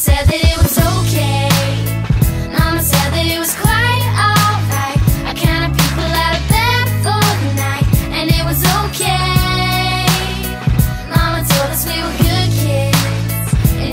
said that it